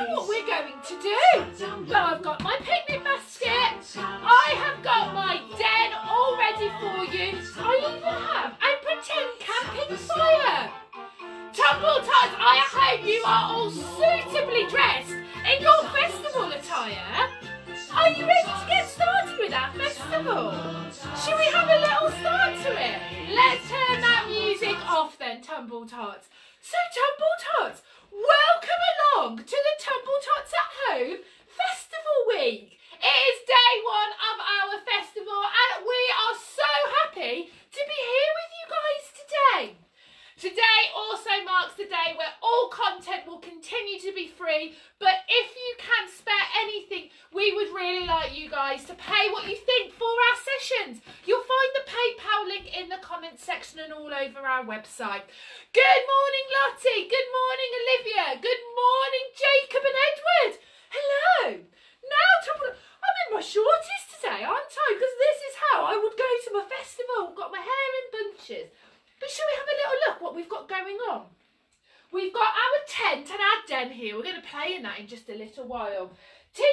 at what we're going to do. Well, I've got my picnic basket. I have got my den all ready for you. I even have a pretend camping fire. Tumble Tots, I hope you are all suitably dressed in your festival attire. Are you ready to get started with our festival? Should we have a little start to it? Let's turn that music off then, Tumble Tots. So Tumble Tots, welcome along to the Tumble Tots at Home Festival Week. It is day one of our festival and we are so happy to be here with you guys today. Today also marks the day where all content will continue to be free, but if you can spare anything, we would really like you guys to pay what you think for our sessions. You'll find the PayPal link in the comments section and all over our website. Good morning, Lottie. Good morning, Olivia. Good morning, Jacob and Edward. Hello. Now, I'm in my shorties today, aren't I? Because this is how I would go to my festival. Got my hair in bunches. But shall we have a little look what we've got going on? We've got our tent and our den here. We're going to play in that in just a little while. TT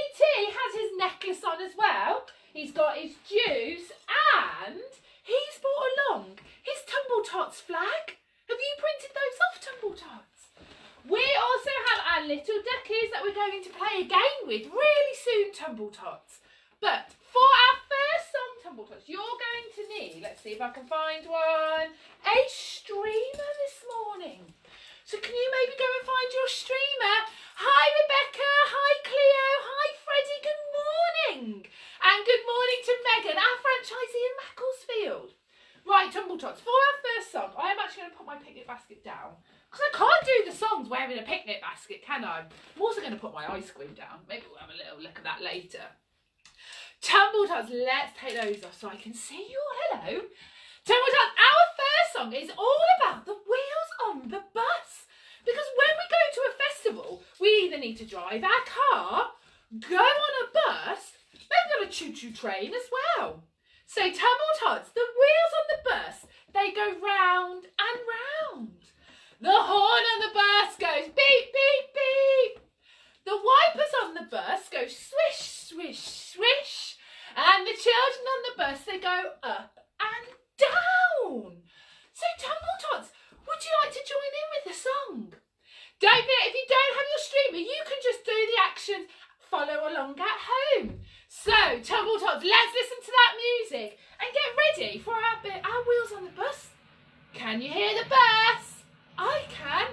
has his necklace on as well. He's got his juice and he's brought along his Tumble Tots flag. Have you printed those off, Tumble Tots? We also have our little duckies that we're going to play a game with really soon, Tumble Tots. But for our first song, Tumble Tots, you're going to need, let's see if I can find one, a streamer this morning. So can you maybe go and find your streamer? Hi Rebecca, hi Cleo, hi Freddie, good morning. And good morning to Megan, our franchisee in Macclesfield. Right, Tumble Tots, for our first song, I am actually going to put my picnic basket down. Because I can't do the songs wearing a picnic basket, can I? I'm also going to put my ice cream down. Maybe we'll have a little look at that later. Tumble Tots, let's take those off so I can see you all. Hello. Tumble Tots, our first song is all about the wheels on the bus. Because when we go to a festival, we either need to drive our car, go on a bus, then on a choo-choo train as well. So Tumble Tots, the wheels on the bus, they go round and round. The horn on the bus goes beep, beep, beep. The wipers on the bus go swish, swish, swish. And the children on the bus, they go up and down. So Tumble Tots, would you like to join in with the song? Don't forget, if you don't have your streamer, you can just do the actions, follow along at home. So Tumble Tots, let's listen to that music and get ready for our wheels on the bus. Can you hear the bus? I can.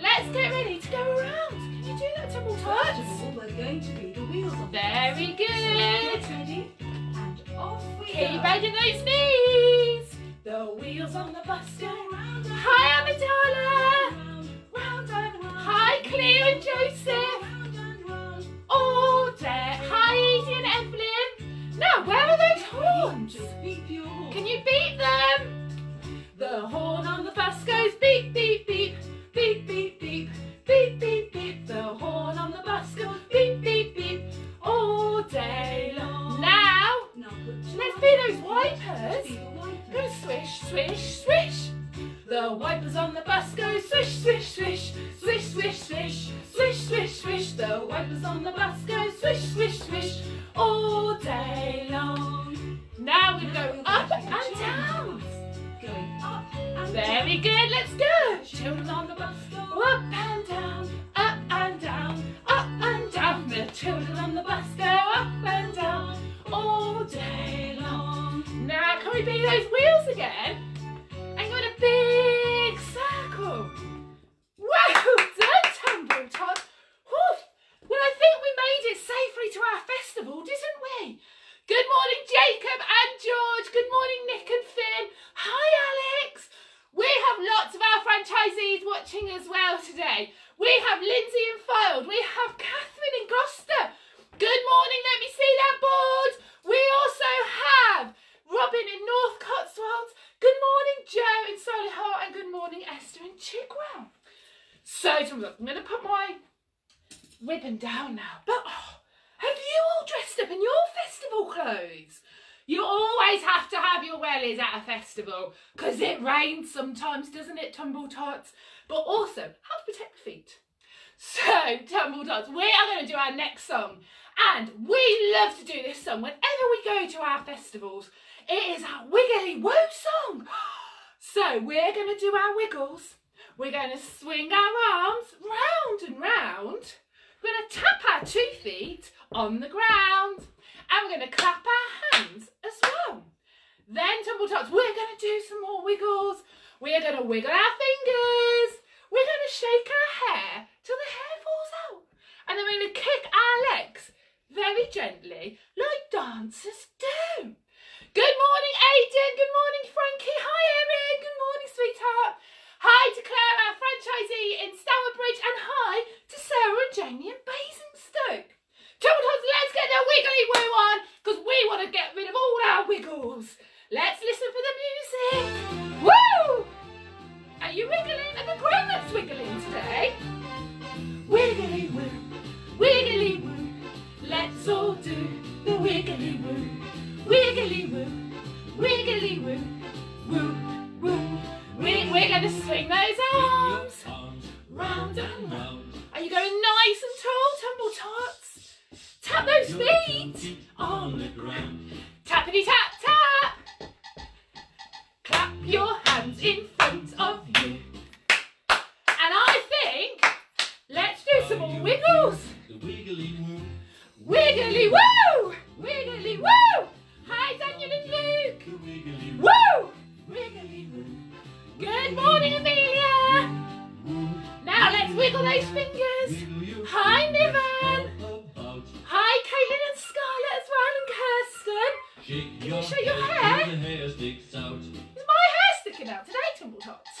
Let's get ready to go around. Can you do that, Tumble Tots? We're going to do the wheels on the bus. Very good. Get ready and off we go. Keep bending those knees. The wheels on the bus go round and round. Hi, Amidala. Round and round. Hi, Cleo and Joseph. Round and round. All day. Hi, Edie and Evelyn. Now, where are those horns? Just beep your horn. Can you beep them? The horn on the bus goes beep, beep, beep. Beep, beep, beep, beep, beep, beep. The horn on the bus goes beep, beep, beep, all day long. Now let's be those wipers. Go swish, swish, swish. The wipers on the bus go swish, swish, swish. Swish, swish, swish. Swish, swish, swish. The wipers on the bus go swish, swish, swish, all day long. Now we go up and down. Going up and down. Very good, let's go. Children on the bus go up and down, up and down, up and down. The children on the bus go up and down all day long. Now can we be those wheels again? And go in a big circle. Well done, Tumble Tots. Well, I think we made it safely to our festival, didn't we? Good morning, Jacob and George. Good morning, Nick and Finn. Hi, Alex. We have lots of our franchisees watching as well today. We have Lindsay and Fold. We have Catherine and Gloucester. Good morning. Let me see their board. We also have Robin in North Cotswolds. Good morning, Joe in Solihull. And good morning, Esther in Chigwell. So, I'm going to put my ribbon down now. But, have you all dressed up in your festival clothes? You always have to have your wellies at a festival because it rains sometimes, doesn't it, Tumble Tots? But also, how to protect your feet. So, Tumble Tots, we are going to do our next song. And we love to do this song whenever we go to our festivals. It is our Wiggly Woo song. So, we're going to do our wiggles. We're going to swing our arms round and round. We're going to tap our 2 feet on the ground. And we're going to clap our hands as well. Then, Tumble Tots, we're going to do some more wiggles. We are going to wiggle our fingers. We're going to shake our hair till the hair falls out. And then we're going to kick our legs very gently, like dancers do. Good morning, Aidan. Good morning, Frankie. Hi, Erin. Good morning, sweetheart. Hi to Claire, our franchisee in Stourbridge. And hi to Sarah and Jamie in Basingstoke. Tumble Tots, let's get the wiggly woo on, because we want to get rid of all our wiggles. Let's listen for the music. Woo! Are you wiggling? Are the grown-ups wiggling today? Wiggly woo, wiggly woo. Let's all do the wiggly woo. Wiggly woo, wiggly woo, woo, woo. We're going to swing those arms round and round. Are you going nice and tall, Tumble Tots? Tap those feet on the ground. Tappity tap tap. Clap your hands in front of you. And I think let's do some more wiggles. Wiggly woo, wiggly woo, wiggly woo. Hi, Daniel and Luke. Wiggly woo. Woo! Wiggly woo. Good morning, Amelia. Woo. Now let's wiggle those fingers. Wiggle. Hi, Niven. Hi, Caitlin and Scarlett as well, and Kirsten. Shake Can you show your hair? Hair sticks out. Is my hair sticking out today, Tumble Tots?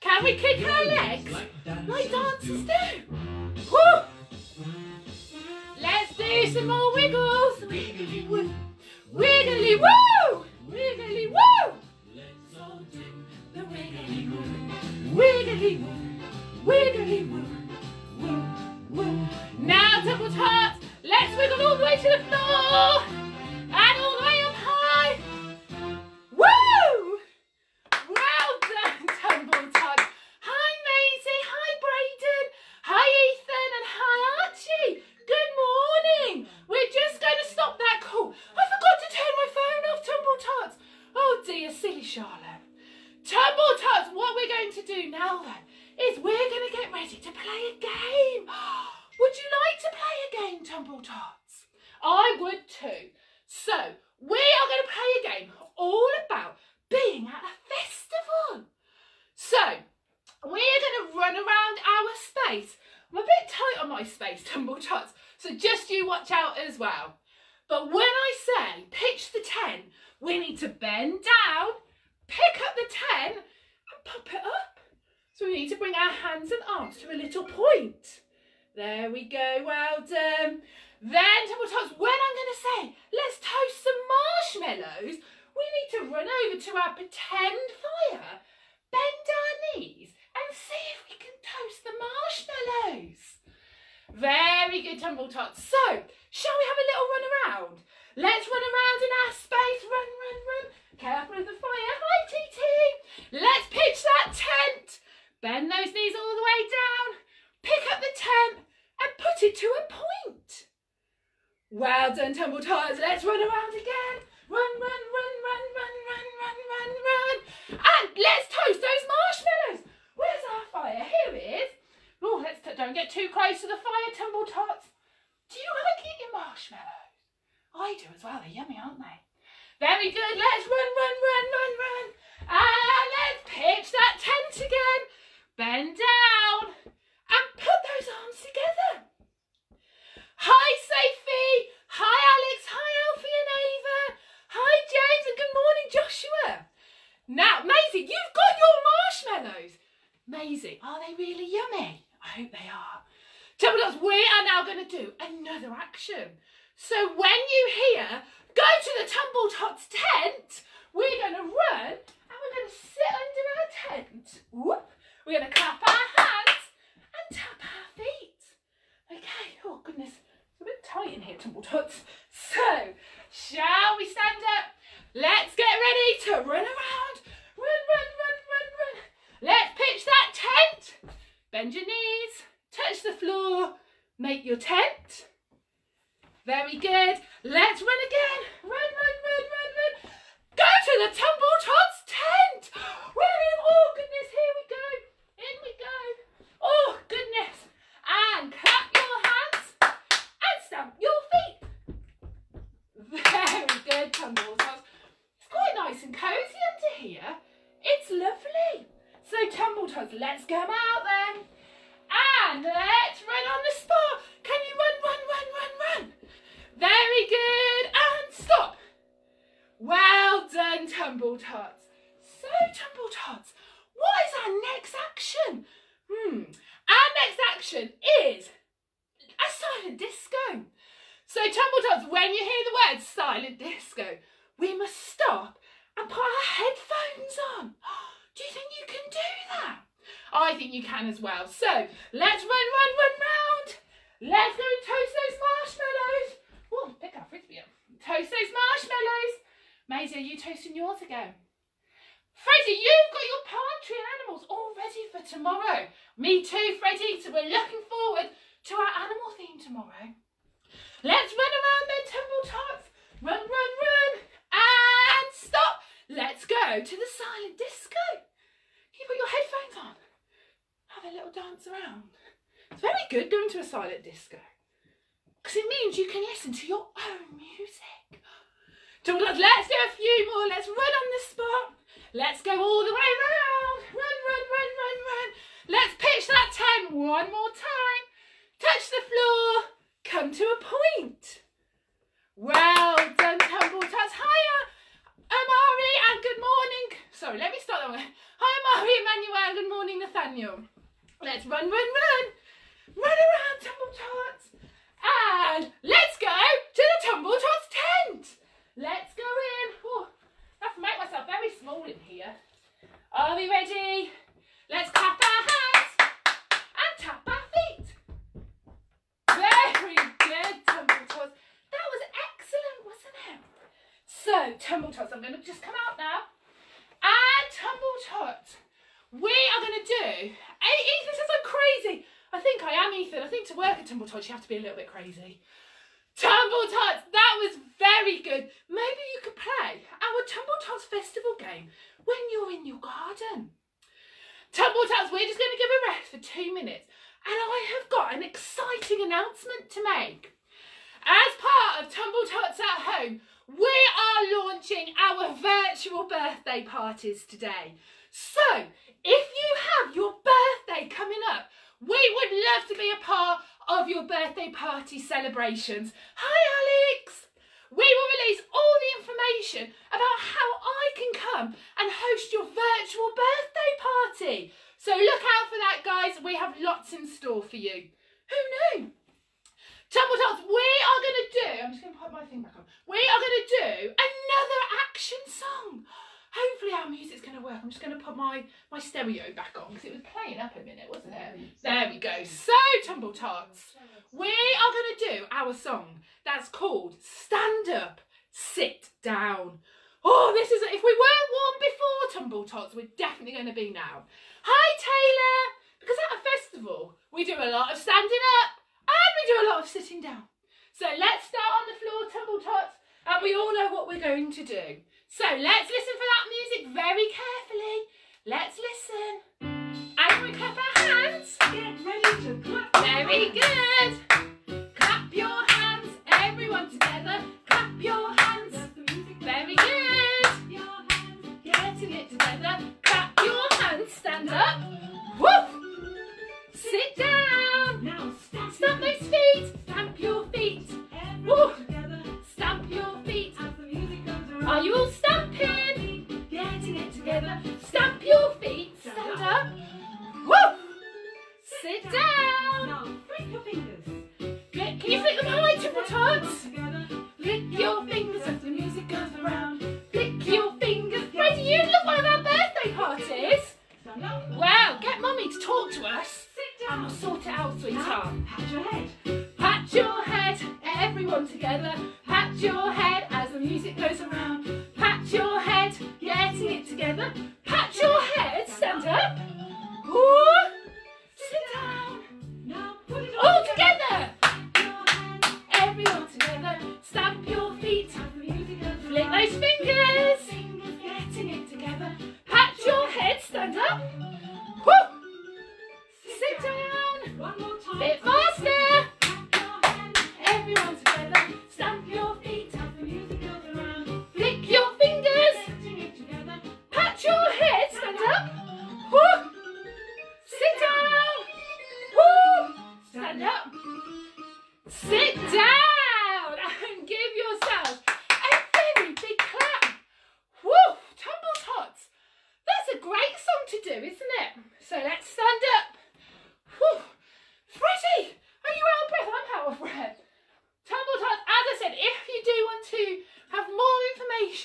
Can we kick our legs like dancers do? Woo! Let's do some more wiggles. Wiggly woo. Wiggly woo! Wiggly woo! Let's all do the wiggly woo. Wiggly woo. Wiggly woo. Woo woo. Now, Tumble Tots, let's wiggle all the way to the floor. And all the way up high. Woo! Well done, Tumble Tots. Hi, Maisie. Hi, Brayden. Hi, Ethan. And hi, Archie. Good morning. We're just going to stop that call. I forgot to turn my phone off, Tumble Tots. Oh dear, silly Charlotte. Tumble Tots, what we're going to do now then is we're going to get ready to play a game. Would you like to play a game, Tumble Tots? I would too. So, we are going to play a game all about being at a festival. So, we're going to run around our space. I'm a bit tight on my space, Tumble Tots, so just you watch out as well. But when I say pitch the 10, we need to bend down, pick up the 10 and pop it up. So we need to bring our hands and arms to a little point. There we go, well done. Then, Tumble Tots, when I'm going to say, let's toast some marshmallows, we need to run over to our pretend fire, bend our knees and see if we can toast the marshmallows. Very good, Tumble Tots. So, shall we have a little run around? Let's run around in our space. Run, run, run. Careful of the fire. Hi, TT. Let's pitch that tent. Bend those knees all the way down. Pick up the tent and put it to a point. Well done, Tumble Tots. Let's run around again. Run, run, run, run, run, run, run, run, run. And let's toast those marshmallows. Where's our fire? Here it is. Oh, let's don't get too close to the fire, Tumble Tots. Do you like eating marshmallows? I do as well. They're yummy, aren't they? Very good. Let's run, run, run, run, run. And let's pitch that tent again. Bend down and put those arms together. Hi, Sophie. Hi, Alex. Hi, Alfie and Ava. Hi, James. And good morning, Joshua. Now, Maisie, you've got your marshmallows. Maisie, are they really yummy? I hope they are. Tumble Tots, we are now going to do another action. So when you hear, go to the Tumble Tots tent, we're going to run and we're going to sit under our tent. Whoop. We're going to clap our hands and tap our feet. Okay, oh goodness, it's a bit tight in here, Tumble Tots. So, shall we stand up? Let's get ready to run around. Run, run, run, run, run. Let's pitch that tent. Bend your knees, turn search the floor, make your tent. Very good. Let's run again. Run, run, run, run, run. Go to the Tumble Tots tent. Running. Oh, goodness. Here we go. In we go. Oh, goodness. And clap your hands and stamp your feet. Very good, Tumble Tots. It's quite nice and cosy under here. It's lovely. So, Tumble Tots, let's go out then. And let's run on the spot. Can you run, run, run, run, run? Very good. And stop. Well done, Tumble Tots. So, Tumble Tots, what is our next action? Our next action is a silent disco. So, Tumble Tots, when you hear the word silent disco, we must stop and put our headphones on. Do you think you can do that? I think you can as well. So, let's run, run, run round. Let's go and toast those marshmallows. Oh, pick our frisbee up. Toast those marshmallows. Maisie, are you toasting yours again? Freddie, you've got your palm tree and animals all ready for tomorrow. Me too, Freddie. So we're looking forward to our animal theme tomorrow. Let's run around then, Tumble Tots. Run, run, run. And stop. Let's go to the silent disco. You've got your headphones on. Have a little dance around. It's very good going to a silent disco, because it means you can listen to your own music. Let's do a few more. Let's run on the spot. Let's go all the way round. Run, run, run, run, run. Let's pitch that tent one more time. Touch the floor. Come to a point. Well done, Tumble Tots. Higher. Amari, and good morning. Sorry, let me start that one. Hi, Amari, Emmanuel, good morning, Nathaniel. Let's run, run, run. Run around, Tumble Tots. And let's go to the Tumble Tots tent. Let's go in. Oh, I have to make myself very small in here. Are we ready? Let's clap our hands and tap our feet. Very good, Tumble Tots. That was excellent, wasn't it? So, Tumble Tots, I'm going to just come out now. And Tumble Tots, we are going to do... Hey, Ethan says I'm crazy. I think I am, Ethan. I think to work at Tumble Tots, you have to be a little bit crazy. Tumble Tots, that was very good. Maybe you could play our Tumble Tots festival game when you're in your garden. Tumble Tots, we're just going to give a rest for 2 minutes. And I have got an exciting announcement to make. As part of Tumble Tots at Home, we are launching our virtual birthday parties today. So, if you have your birthday coming up, we would love to be a part of your birthday party celebrations. Hi, Alex! We will release all the information about how I can come and host your virtual birthday party. So look out for that, guys. We have lots in store for you. Who knew? Tumble Tots, we are going to do, I'm just going to put my thing back on, we are going to do another action song. Hopefully our music's going to work. I'm just going to put my stereo back on, because it was playing up a minute, wasn't it? There we go. So, Tumble Tots, we are going to do our song that's called Stand Up, Sit Down. Oh, this is, if we weren't warm before, Tumble Tots, we're definitely going to be now. Hi, Taylor. Because at a festival, we do a lot of standing up, and we do a lot of sitting down. So let's start on the floor, Tumble Tots, and we all know what we're going to do. So let's listen for that music very carefully. Let's listen. And we clap our hands. Get ready to clap. Very good. Clap your hands, everyone together. Clap your hands. Very good. Getting it together. Clap your hands. Stand up. Woof. Sit down. Now stamp those feet. Stamp your feet. Woo. Stamp your feet. Are you all stamping? Getting it together. Stamp your feet. Stand up. Woo. Sit down. Now flick your fingers. Can you flick them high, Tumble Tots? Flick your fingers as the music goes around. Flick your fingers. Freddie, you love one of our birthday parties. Wow, get Mummy to talk to us. And we'll sort it out, sweetheart. Pat your head. Pat your head. Everyone together. Pat your head as the music goes around. Pat your head. Getting it together. Pat your head. Stand up. Ooh. Sit down. Now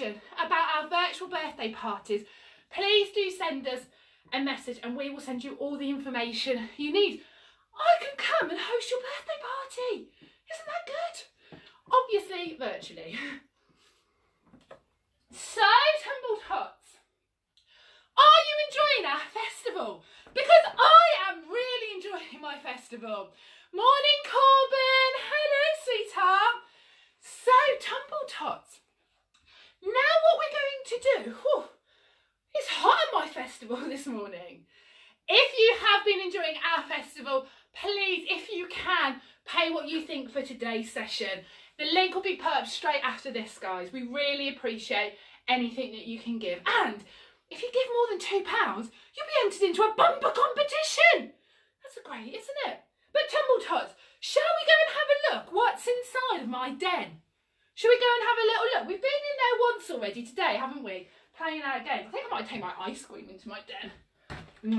information about our virtual birthday parties, please do send us a message and we will send you all the information you need. I can come and host your birthday party. Isn't that good? Obviously, virtually. So, Tumble Tots, are you enjoying our festival? Because I am really enjoying my festival. Morning, Corbin. Hello, sweetheart. So, Tumble Tots, now what we're going to do, it's hot at my festival this morning. If you have been enjoying our festival, please, if you can, pay what you think for today's session. The link will be put up straight after this, guys. We really appreciate anything that you can give. And if you give more than £2, you'll be entered into a bumper competition. That's great, isn't it? But Tumble Tots, shall we go and have a look what's inside of my den? Shall we go and have a little look? We've been in there once already today, haven't we? Playing our game. I think I might take my ice cream into my den. Do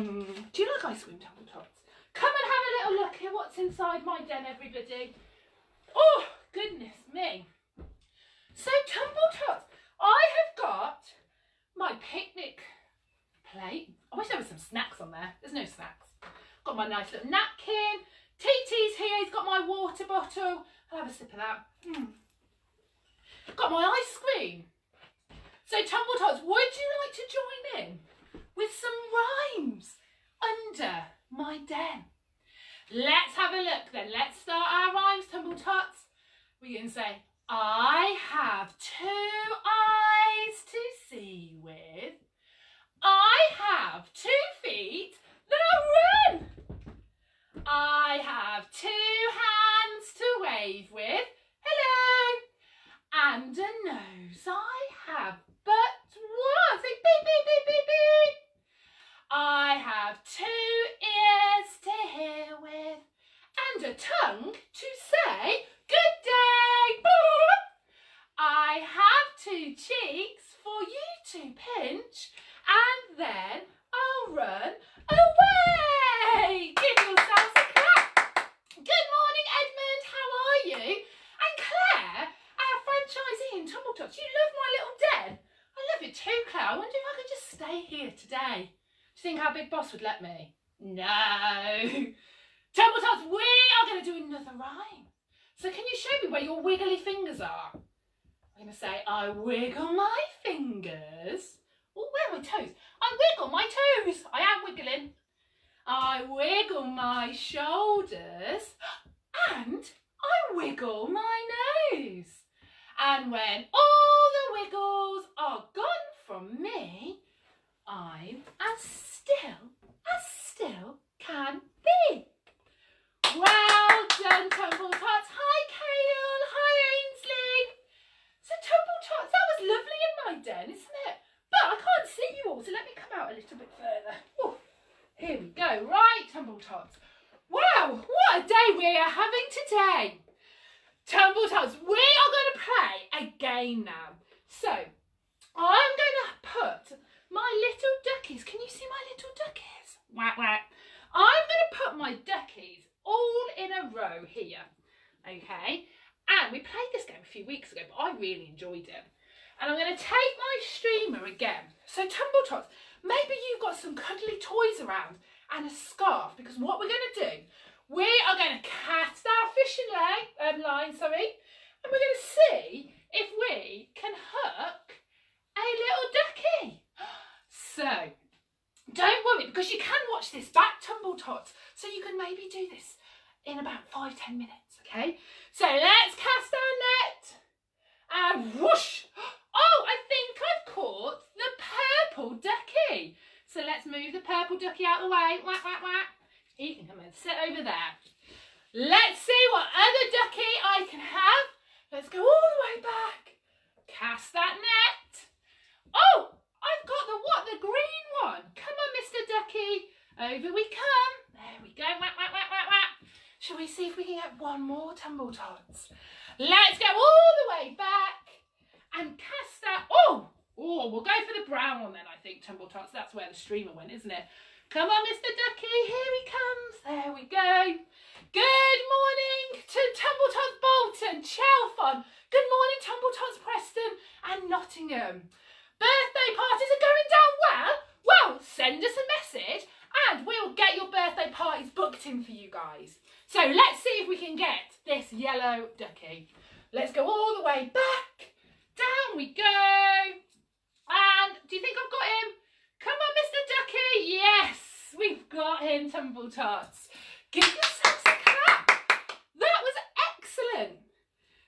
you like ice cream, Tumble Tots? Come and have a little look at what's inside my den, everybody. Oh, goodness me. So, Tumble Tots, I have got my picnic plate. I wish there was some snacks on there. There's no snacks. Got my nice little napkin. TT's here. He's got my water bottle. I'll have a sip of that. Got my ice cream. So, Tumble Tots, would you like to join in with some rhymes under my den? Let's have a look then. Let's start our rhymes, Tumble Tots. We can say, I have two eyes to see with. I have 2 feet that run. I have 2 hands to wave with. Hello. And a nose I have but one. Say beep, beep, beep, beep, beep. I have 2 ears to hear with and a tongue to say good day. I have 2 cheeks for you to pinch and then I'll run away. Give yourselves a clap. Good morning, Edmund. How are you? And Claire, our franchisee in Tumble Tots, you love my little den. I love it too, Claire. I wonder if I could just stay here today. Do you think our big boss would let me? No. Tumble Tots, we are going to do another rhyme. So can you show me where your wiggly fingers are? I'm going to say, I wiggle my fingers. Oh, where are my toes? I wiggle my toes. I am wiggling. I wiggle my shoulders. And I wiggle my nose. And when all the wiggles are gone from me, I'm as still can be. Well done, Tumble Tots. Hi, Kale. Hi, Ainsley. So, Tumble Tots, that was lovely in my den, isn't it? But I can't see you all, so let me come out a little bit further. Ooh, here we go. Right, Tumble Tots. Wow, what a day we are having today. Tumble Tots, we are going to play a game now. So, I'm going to put my little duckies, can you see my little duckies? Wah, wah. I'm going to put my duckies all in a row here, okay? And we played this game a few weeks ago, but I really enjoyed it. And I'm going to take my streamer again. So, Tumble Tots, maybe you've got some cuddly toys around and a scarf, because what we're going to do, we are going to cast our fishing line, sorry, and we're going to see if we can hook a little duckie. So, don't worry, because you can watch this back, Tumble Tots, so you can maybe do this in about 5–10 minutes, okay? So let's cast our net, and whoosh! Oh, I think I've caught the purple ducky. So let's move the purple ducky out of the way, whack, whack, whack. You can come and sit over there. Let's see what other ducky I can have. Let's go all the way back. Cast that net. Oh! I've got the what? The green one. Come on, Mr. Ducky. Over we come. There we go. Whack, whack, whack, whack, whack. Shall we see if we can get one more, Tumble Tots? Let's go all the way back and cast that. Oh, oh, we'll go for the brown one then, I think, Tumble Tots. That's where the streamer went, isn't it? Come on, Mr. Ducky. Here he comes. There we go. Good morning to Tumble Tots Bolton, Chalfon. Good morning, Tumble Tots Preston. and Nottingham. Birthday parties are going down well? Well, send us a message and we'll get your birthday parties booked in for you guys. So let's see if we can get this yellow ducky. Let's go all the way back. Down we go. And do you think I've got him? Come on, Mr. Ducky. Yes, we've got him, Tumble Tots. Give yourselves a clap. That was excellent.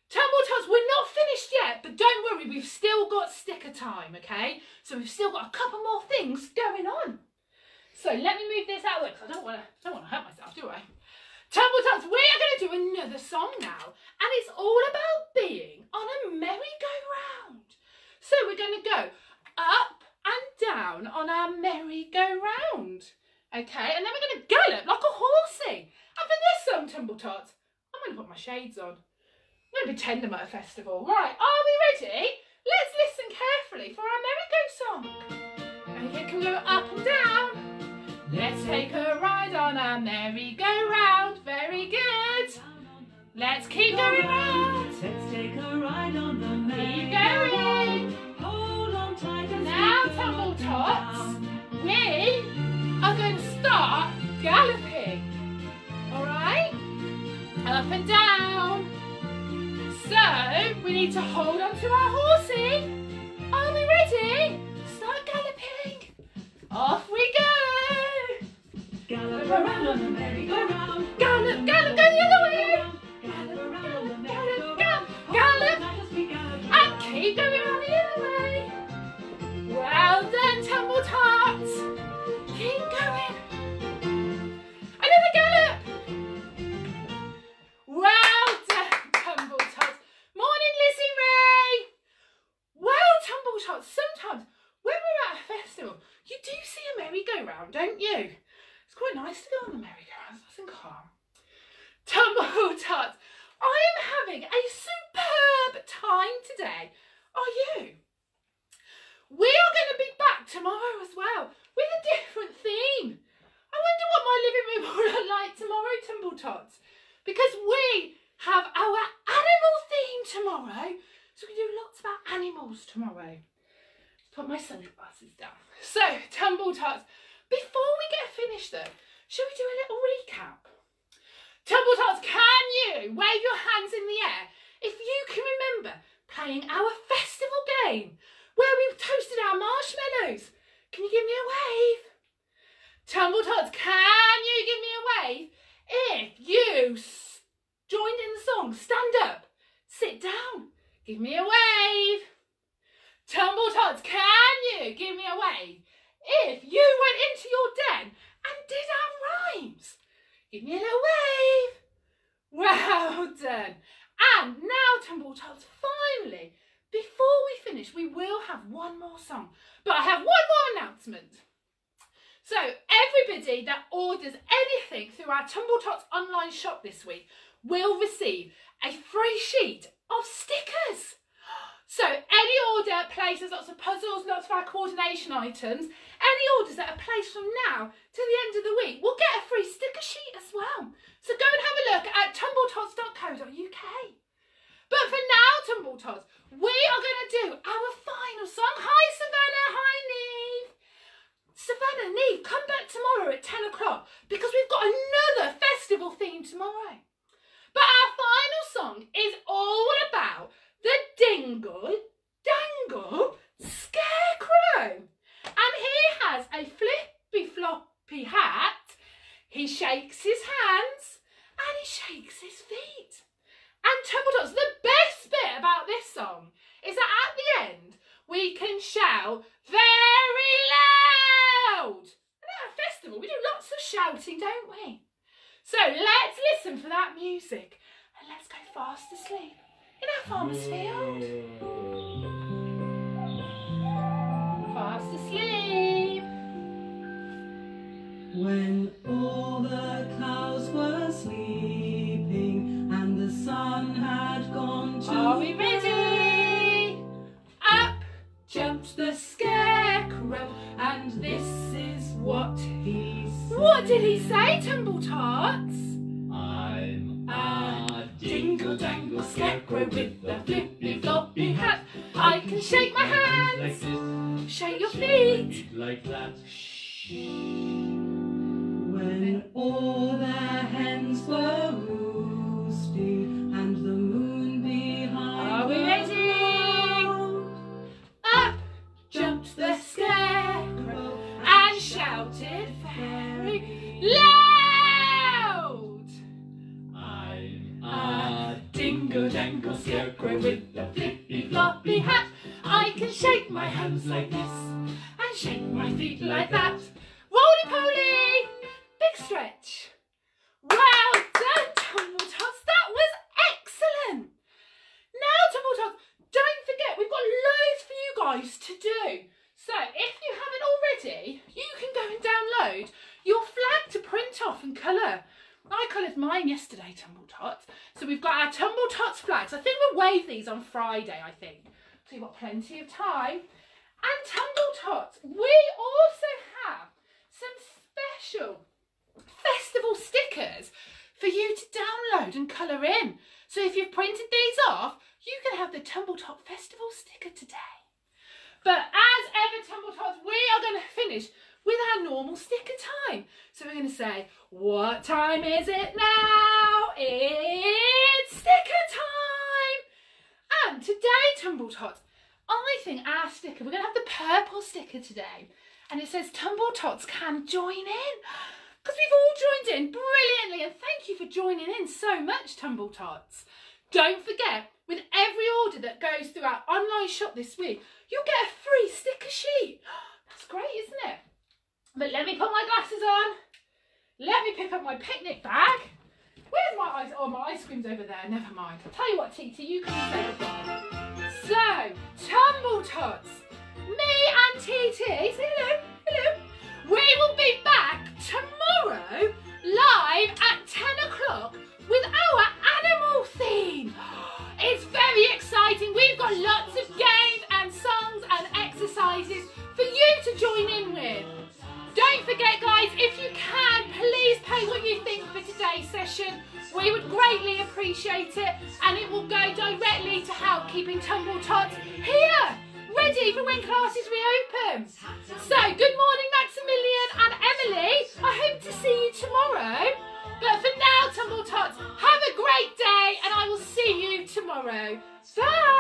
Tumble Tots, we're not finished yet, but don't worry, we've still got sticker time, okay? So we've still got a couple more things going on. So let me move this out, because I don't want to hurt myself, do I? Tumble Tots, we are going to do another song now, and it's all about being on a merry-go-round. So we're going to go up and down on our merry-go-round. Okay, and then we're going to gallop like a horsey. And for this song, Tumble Tots, I'm going to put my shades on. I'm going to pretend I'm at a festival. Right, are we ready? Let's listen carefully for our merry-go song. Okay, can we go up and down? Let's take a ride on our merry-go-round. Very good. Let's keep going round. Let's take a ride on the merry-go-round. Keep going. Hold on tight. Now, Tumble Tots, we are going to start galloping, all right? Up and down. So, we need to hold on to our horsey. Are we ready? Start galloping. Off we go. Gallop around on the merry-go-round. Gallop, gallop, go the other way. Gallop, gallop, gallop, gallop, gallop. And keep going around the other way. Well done, Tumble Tots. Keep going. Another gallop. Well done, Tumble Tots. Morning, Lizzie Ray. Well, Tumble Tots, sometimes when we're at a festival, you do see a merry-go-round, don't you? It's quite nice to go on the merry-go-round, isn't it? Tumble Tots, I am having a superb time today. Are you? We are going to be back tomorrow as well with a different theme. I wonder what my living room will look like tomorrow, Tumble Tots, because we have our animal theme tomorrow. So we do lots about animals tomorrow. Put my sunglasses down. So, Tumble Tots, before we get finished though, shall we do a little recap? Tumble Tots, can you wave your hands in the air if you can remember playing our festival game where we've toasted our marshmallows? Can you give me a wave? Tumble Tots, can you give me a wave if you joined in the song? Stand up, sit down, give me a wave. Tumble Tots, can you give me a wave if you went into your den and did our rhymes? Give me a little wave. Well done. And now, Tumble Tots, finally, before we finish, we will have one more song, but I have one more announcement. So everybody that orders anything through our Tumble Tots online shop this week will receive a free sheet of stickers. So any order places lots of puzzles, lots of our coordination items, any orders that are placed from now to the end of the week will get a free sticker sheet as well. So go and have a look at tumbletots.co.uk. But for now, Tumble Tots, we are going to do our final song. Hi, Savannah. Hi, Neve. Savannah, Neve, come back tomorrow at 10 o'clock because we've got another festival theme tomorrow. But our final song is all about the Dingle Dangle Scarecrow. And he has a flippy floppy hat. He shakes his hands and he shakes his feet. And Tumble Tots, the best bit about this song is that at the end, we can shout very loud. And at a festival, we do lots of shouting, don't we? So let's listen for that music and let's go fast asleep in our farmer's field. Fast asleep. When all the cows were sleeping, the sun had gone to... Are we ready? Up jumped the scarecrow, and this is what he said. What did he say, Tumble Tots? I'm a dingle-dangle scarecrow with a flippy-floppy hat. I can shake like that. Shh. When all their hens were roosting and the moon behind waiting, up jumped the scarecrow and shouted very loud. I'm a dingle-dangle scarecrow with a flippy-floppy hat. I can shake my hands like this and shake my feet like that. Roly-poly, big stretch. Well done, Tumble Tots, that was excellent. Now, Tumble Tots, don't forget we've got loads for you guys to do. So if you haven't already, you can go and download your flag to print off and colour. I coloured mine yesterday, Tumble Tots. So we've got our Tumble Tots flags. I think we'll wave these on Friday, I think. So you've got plenty of time. And Tumble Tots, we also have some special festival stickers for you to download and colour in. So if you've printed these off, you can have the Tumble Tot Festival sticker today. But as ever, Tumble Tots, we are going to finish with our normal sticker time. So we're going to say, what time is it now? It's sticker time. And today, Tumble Tots, I think our sticker, we're going to have the purple sticker today. And it says Tumble Tots can join in, because we've all joined in brilliantly, and thank you for joining in so much, Tumble Tots. Don't forget, with every order that goes through our online shop this week, you'll get a free sticker sheet. That's great, isn't it? But let me put my glasses on. Let me pick up my picnic bag. Where's my ice? Oh, my ice cream's over there. Never mind. I'll tell you what, Titi, you can say goodbye. So, Tumble Tots, me and Titi, say hello, hello. We will be back tomorrow, live at 10 o'clock with our animal theme. It's very exciting. We've got lots of games and songs and exercises for you to join in with. Don't forget, guys, if you can, please pay what you think for today's session. We would greatly appreciate it, and it will go directly to help keeping Tumble Tots here, ready for when classes reopen. So, good morning, Maximilian and Emily. I hope to see you tomorrow. But for now, Tumble Tots, have a great day, and I will see you tomorrow. Bye!